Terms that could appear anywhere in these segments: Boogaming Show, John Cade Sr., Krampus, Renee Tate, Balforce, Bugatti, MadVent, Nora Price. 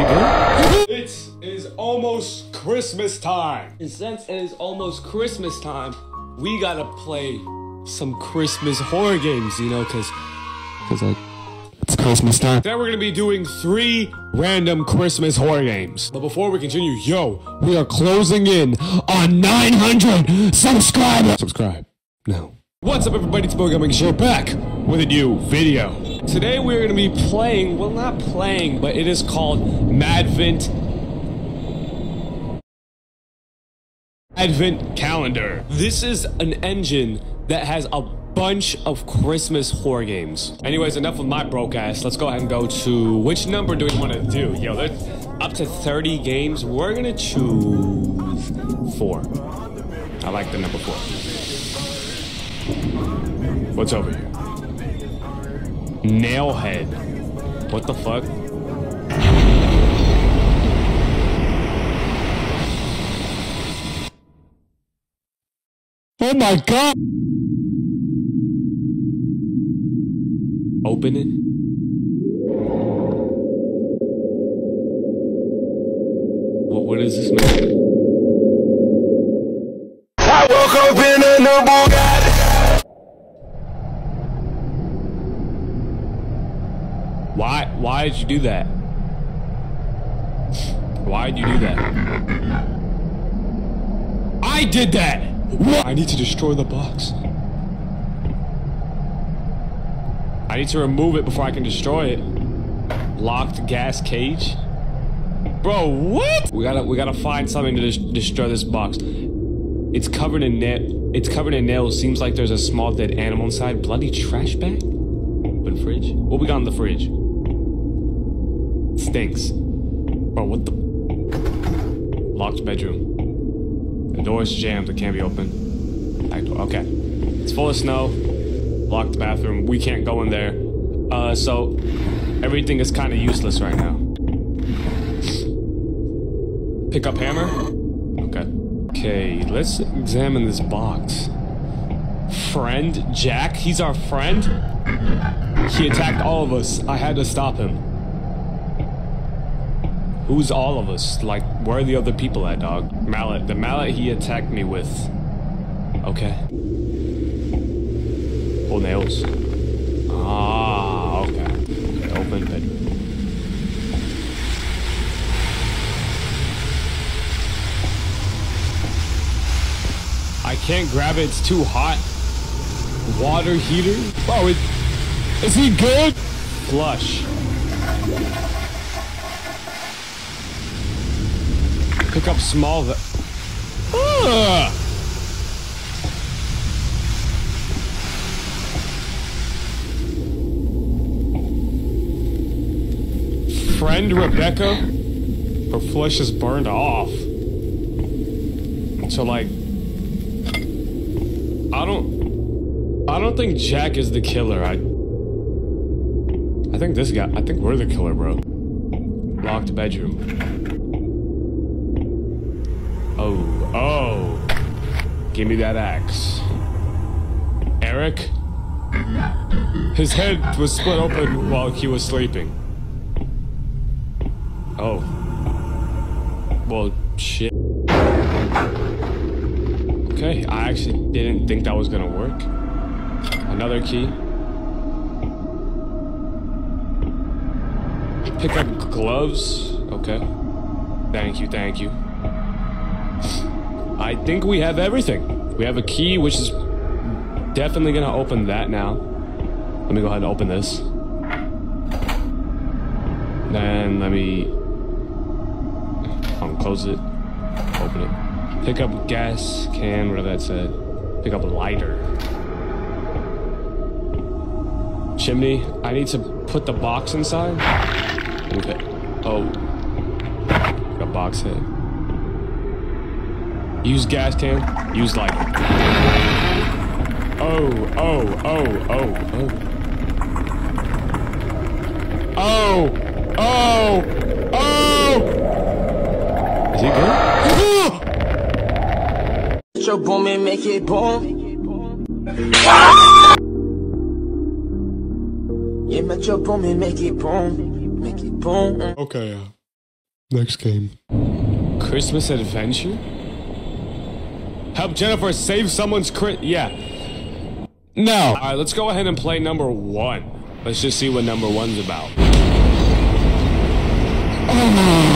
you good? It is almost Christmas time. And since it is almost Christmas time, we gotta play some Christmas horror games, you know, cause it's Christmas time. Today we're gonna be doing 3 random Christmas horror games. But before we continue, yo, we are closing in on 900 subscribers. Subscribe now. What's up, everybody? It's Boogaming Show back with a new video. Today we're gonna be playing, well, not playing, but it is called MadVent Calendar. This is an engine that has a bunch of Christmas horror games. Anyways, enough of my broke ass. Let's go ahead and go to, which number do we want to do? Yo, there's up to 30 games. We're gonna choose 4. I like the number 4. What's over here? Nailhead. What the fuck? Oh my god! Open it. What is this man? I woke up in a new Bugatti. Why did you do that? Why did you do that? I did that! What? I need to destroy the box. I need to remove it before I can destroy it. Locked gas cage. Bro, what? We gotta find something to destroy this box. It's covered in nails. Seems like there's a small dead animal inside. Bloody trash bag. Open fridge. What we got in the fridge? Stinks. Bro, what the? Locked bedroom. The door's jammed, it can't be open. Back door, okay. It's full of snow. Locked bathroom, we can't go in there. So everything is kind of useless right now. Pick up hammer? Okay. Okay, let's examine this box. Friend Jack, he's our friend. He attacked all of us, I had to stop him. Who's all of us? Like, where are the other people at, dog? Mallet. The mallet he attacked me with. Okay. Pull nails. Ah, okay. Okay, open bedroom. I can't grab it, it's too hot. Water heater? Oh, is he good? Flush. Pick up small. Ugh. Friend Rebecca, her flesh is burned off. So like, I don't think Jack is the killer. I think this guy. I think we're the killer, bro. Locked bedroom. Oh, give me that axe. Eric? His head was split open while he was sleeping. Oh. Well, shit. Okay, I actually didn't think that was gonna work. Another key. Pick up gloves. Okay. Thank you, thank you. I think we have everything. We have a key, which is definitely gonna open that now. Let me go ahead and open this. Then let me close it, open it. Pick up gas can, whatever that said. Pick up a lighter. Chimney, I need to put the box inside. Okay. Oh, a box head. Use gas can, use light. Oh. Is he good? So boom and make it boom. Yeah, metro boom and make it boom. Make it boom. Okay. Next game. Christmas Adventure? Help Jennifer save someone's yeah. No. Alright, let's go ahead and play number one. Let's just see what number one's about. Oh.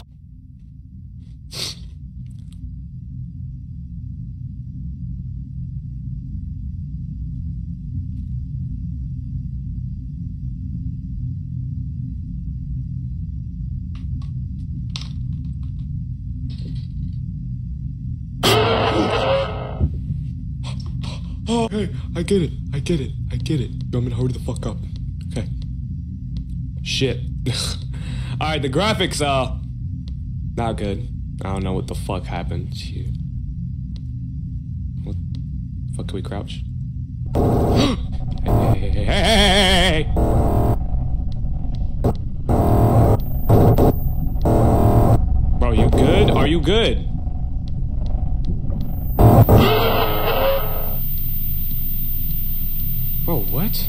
Oh, okay, I get it, I get it, I get it. I'm gonna hurry the fuck up. Okay. Shit. Alright, the graphics, not good. I don't know what the fuck happened here. What the fuck, can we crouch? Hey, hey, hey, hey, hey, hey! Bro, you good? Are you good? Bro, what?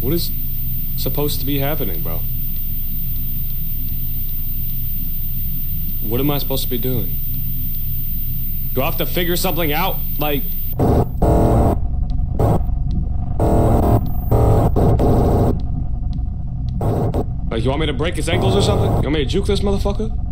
What is supposed to be happening, bro? What am I supposed to be doing? Do I have to figure something out? Like... you want me to break his ankles or something? You want me to juke this motherfucker?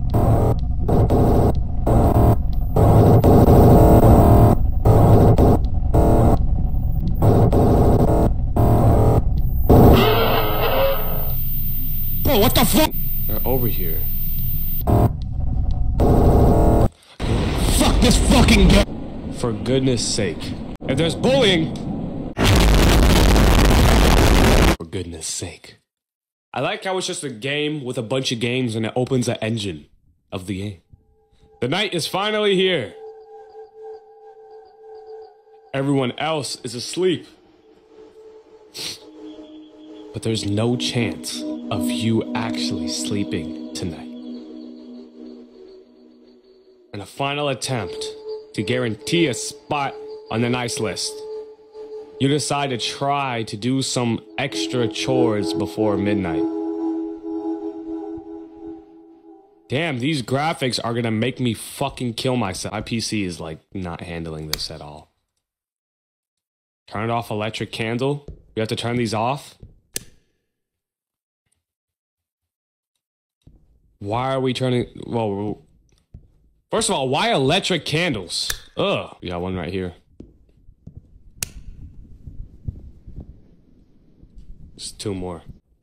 What the fuck? They're over here. Fuck this fucking game! For goodness sake. If there's bullying... For goodness sake. I like how it's just a game with a bunch of games and it opens the engine of the game. The night is finally here. Everyone else is asleep. But there's no chance of you actually sleeping tonight. And a final attempt to guarantee a spot on the nice list. You decide to try to do some extra chores before midnight. Damn, these graphics are gonna make me fucking kill myself. My PC is like not handling this at all. Turn off electric candle. We have to turn these off. Why are we turning? Well, first of all, why electric candles? Ugh. We got one right here. Just two more.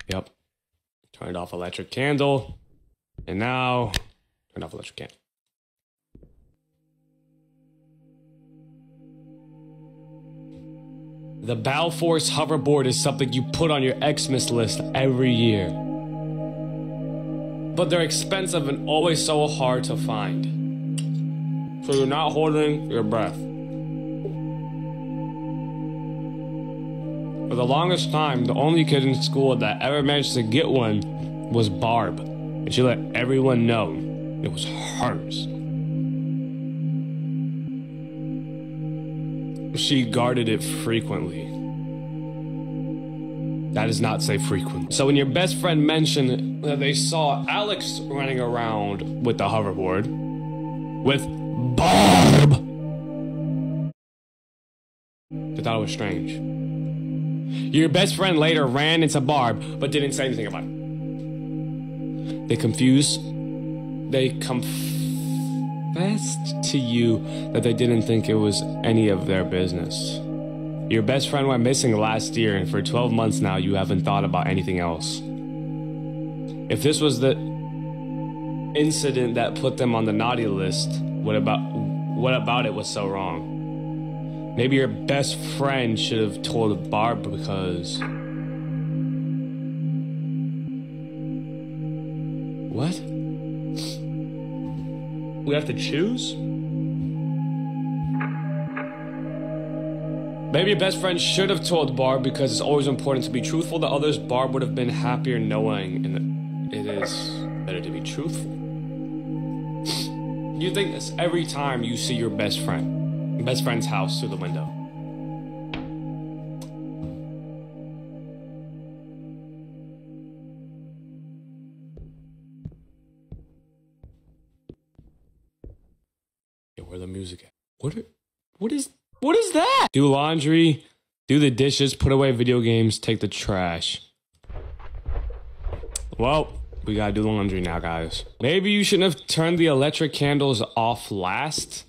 Yep. Turned off electric candle. And now, turn off electric candle. The Balforce hoverboard is something you put on your Xmas list every year. But they're expensive and always so hard to find. So you're not holding your breath. For the longest time, the only kid in school that ever managed to get one was Barb. And she let everyone know it was hers. She guarded it frequently. That does not say frequent. So when your best friend mentioned that they saw Alex running around with the hoverboard, with Barb, they thought it was strange. Your best friend later ran into Barb, but didn't say anything about it. They confessed to you that they didn't think it was any of their business. Your best friend went missing last year, and for 12 months now, you haven't thought about anything else. If this was the incident that put them on the naughty list, what about it was so wrong? Maybe your best friend should have told Barb because... What? We have to choose? Maybe your best friend should have told Barb because it's always important to be truthful to others. Barb would have been happier knowing and it is better to be truthful. You think this every time you see your best friend's house through the window. where the music is. What is that? Do laundry, do the dishes, put away video games, take the trash. Well, we gotta do laundry now, guys. Maybe you shouldn't have turned the electric candles off last,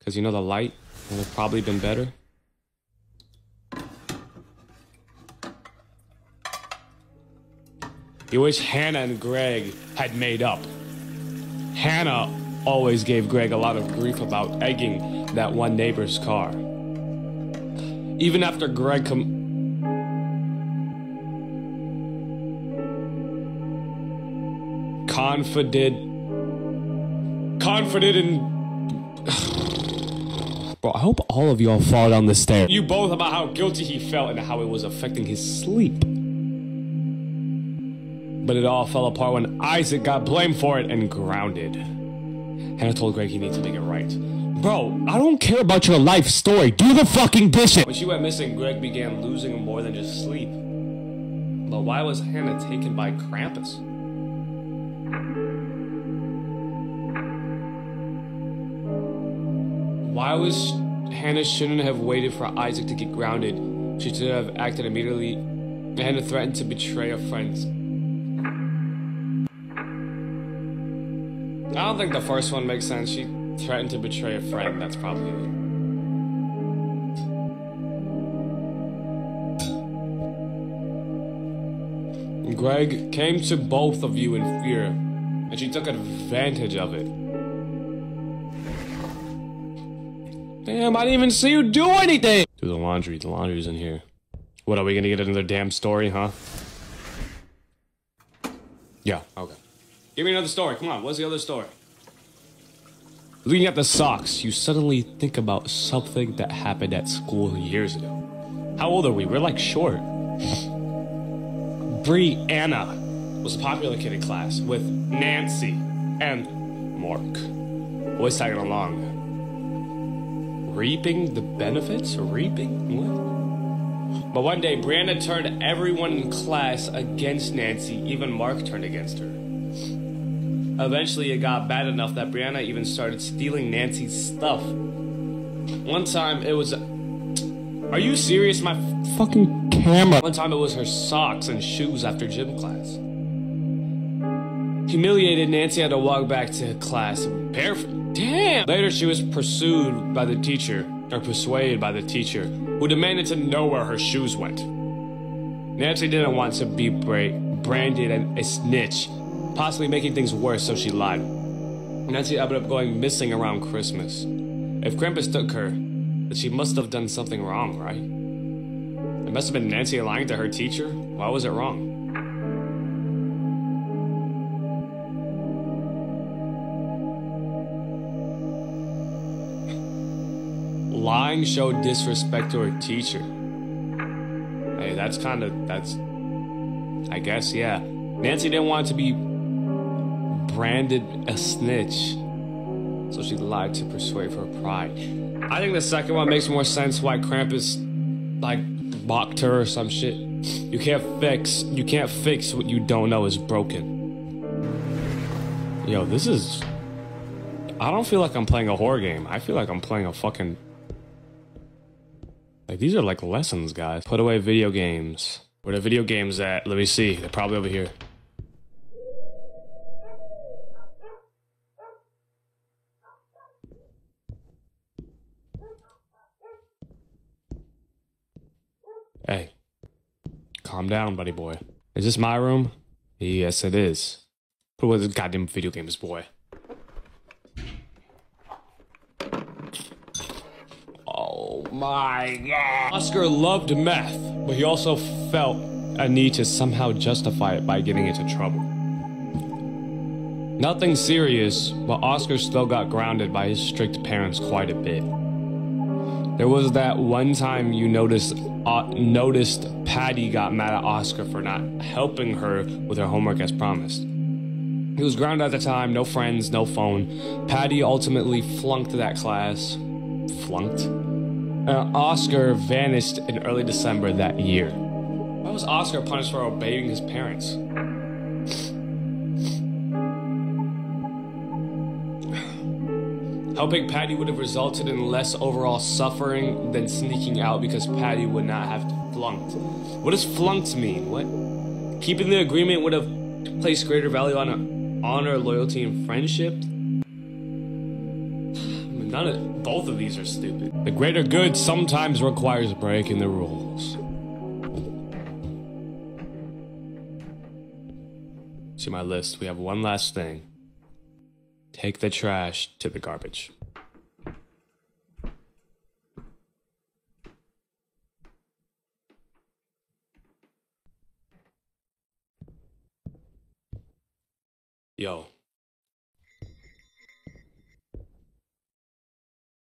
because you know the light would have probably been better. You wish Hannah and Greg had made up. Hannah always gave Greg a lot of grief about egging that one neighbor's car. Even after Greg confided in... Bro, I hope all of y'all fall down the stairs. You both about how guilty he felt and how it was affecting his sleep. But it all fell apart when Isaac got blamed for it and grounded. Hannah told Greg he needs to make it right. Bro, I don't care about your life story. Do the fucking dishes. When she went missing, Greg began losing more than just sleep. But why was Hannah taken by Krampus? Why was Hannah shouldn't have waited for Isaac to get grounded? She should have acted immediately. Hannah threatened to betray her friends. I don't think the first one makes sense. She threatened to betray a friend. That's probably it. Greg came to both of you in fear, and she took advantage of it. Damn, I didn't even see you do anything! Do the laundry. The laundry's in here. What, are we gonna get another damn story, huh? Yeah, okay. Give me another story. Come on, what's the other story? Looking at the socks, you suddenly think about something that happened at school years ago. How old are we? We're like short. Brianna was a popular kid in class with Nancy and Mark. Always tagging along. Reaping the benefits? Reaping? What? But one day, Brianna turned everyone in class against Nancy. Even Mark turned against her. Eventually, it got bad enough that Brianna even started stealing Nancy's stuff. One time, it was... Are you serious? My fucking camera. One time, it was her socks and shoes after gym class. Humiliated, Nancy had to walk back to class barefoot. Damn! Later, she was pursued by the teacher, or persuaded by the teacher, who demanded to know where her shoes went. Nancy didn't want to be branded as a snitch, possibly making things worse, so she lied. Nancy ended up going missing around Christmas. If Krampus took her, then she must have done something wrong, right? It must have been Nancy lying to her teacher. Why was it wrong? Lying showed disrespect to her teacher. Hey, that's I guess, yeah. Nancy didn't want to be branded a snitch, so she lied to persuade her pride. I think the second one makes more sense, why Krampus like mocked her or some shit. You can't fix what you don't know is broken. Yo, this is, I don't feel like I'm playing a horror game. I feel like I'm playing a fucking, like, these are like lessons, guys. Put away video games. Where the video games at? Let me see. They're probably over here. Hey, calm down, buddy boy. Is this my room? Yes, it is. Put away those goddamn video games, boy. Oh my God. Oscar loved meth, but he also felt a need to somehow justify it by getting into trouble. Nothing serious, but Oscar still got grounded by his strict parents quite a bit. There was that one time you noticed Patty got mad at Oscar for not helping her with her homework as promised. He was grounded at the time, no friends, no phone. Patty ultimately flunked that class. Flunked? And Oscar vanished in early December that year. Why was Oscar punished for obeying his parents? Helping Patty would have resulted in less overall suffering than sneaking out because Patty would not have flunked. What does flunked mean? What? Keeping the agreement would have placed greater value on honor, loyalty, and friendship? Both of these are stupid. The greater good sometimes requires breaking the rules. See my list. We have one last thing. Take the trash to the garbage. Yo.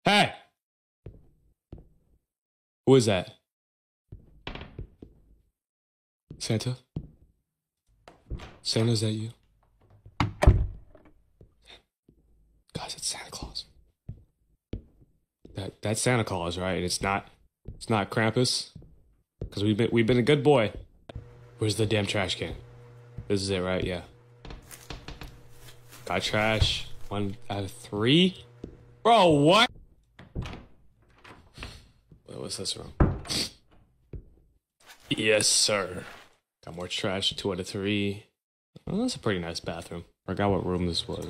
Hey! Who is that? Santa? Santa, is that you? Guys, it's Santa Claus. That's Santa Claus, right? It's not Krampus. Cause we've been a good boy. Where's the damn trash can? This is it, right? Yeah. Got trash. 1 out of 3. Bro, what? What's this room? Yes, sir. Got more trash. 2 out of 3. Oh, that's a pretty nice bathroom. Forgot what room this was.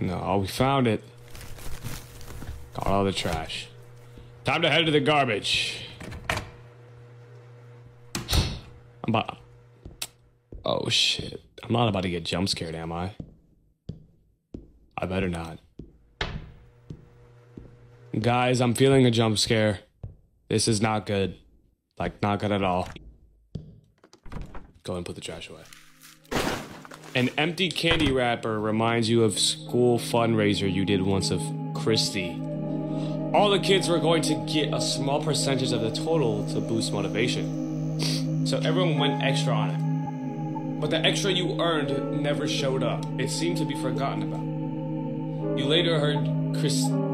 No, we found it. Got all the trash. Time to head to the garbage. Oh, shit. I'm not about to get jump scared, am I? I better not. Guys, I'm feeling a jump scare. This is not good. Like, not good at all. Go and put the trash away. An empty candy wrapper reminds you of school fundraiser you did once of Christy. All the kids were going to get a small percentage of the total to boost motivation. So everyone went extra on it. But the extra you earned never showed up. It seemed to be forgotten about. You later heard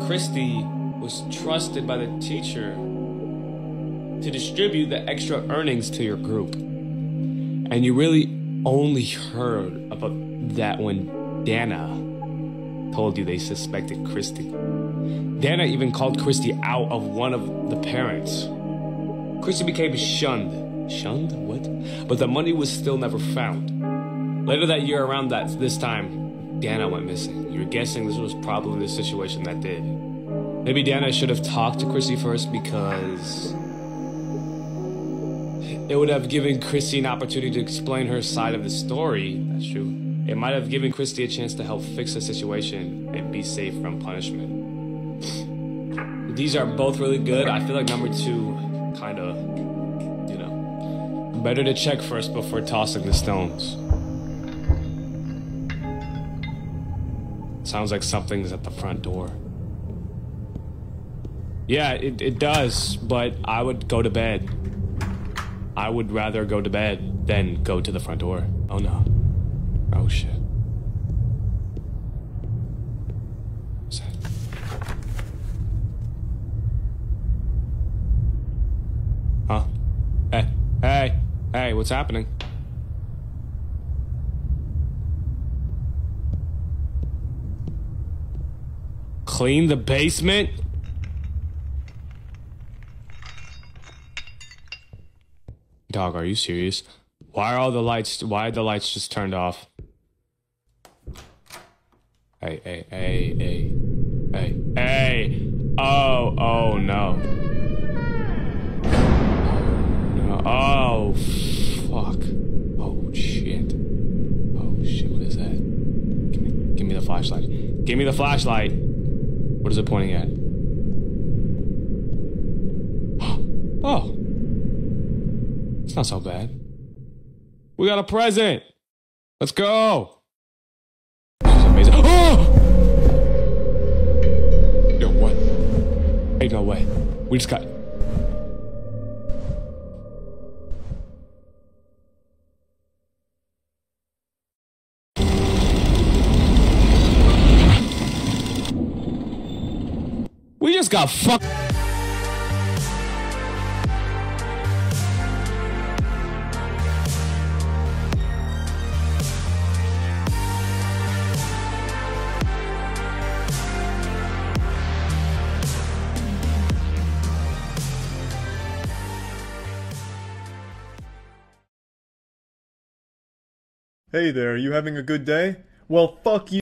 Christy was trusted by the teacher to distribute the extra earnings to your group. And you really only heard about that when Dana told you they suspected Christy. Dana even called Christy out of one of the parents. Christy became shunned. Shunned? What? But the money was still never found. Later that year, around this time, Dana went missing. You're guessing this was probably the situation that did. Maybe Dana should have talked to Christy first because it would have given Christy an opportunity to explain her side of the story. That's true. It might have given Christy a chance to help fix the situation and be safe from punishment. These are both really good. I feel like number two, kind of, you know, better to check first before tossing the stones. Sounds like something's at the front door. Yeah, it does, but I would go to bed. I would rather go to bed than go to the front door. Oh no. Oh shit. What's that? Huh? Hey, hey, hey, what's happening? Clean the basement? Dog, are you serious? Why are the lights just turned off? Hey, hey, hey, hey, hey, hey. Oh, oh no. No. Oh, fuck. Oh, shit. Oh, shit, what is that? Give me the flashlight. Give me the flashlight. What is it pointing at? Oh. It's not so bad. We got a present. Let's go. This is amazing. Oh! Yo, what? Ain't no way. We just got... We just got fucked. Hey there, you having a good day? Well, fuck you!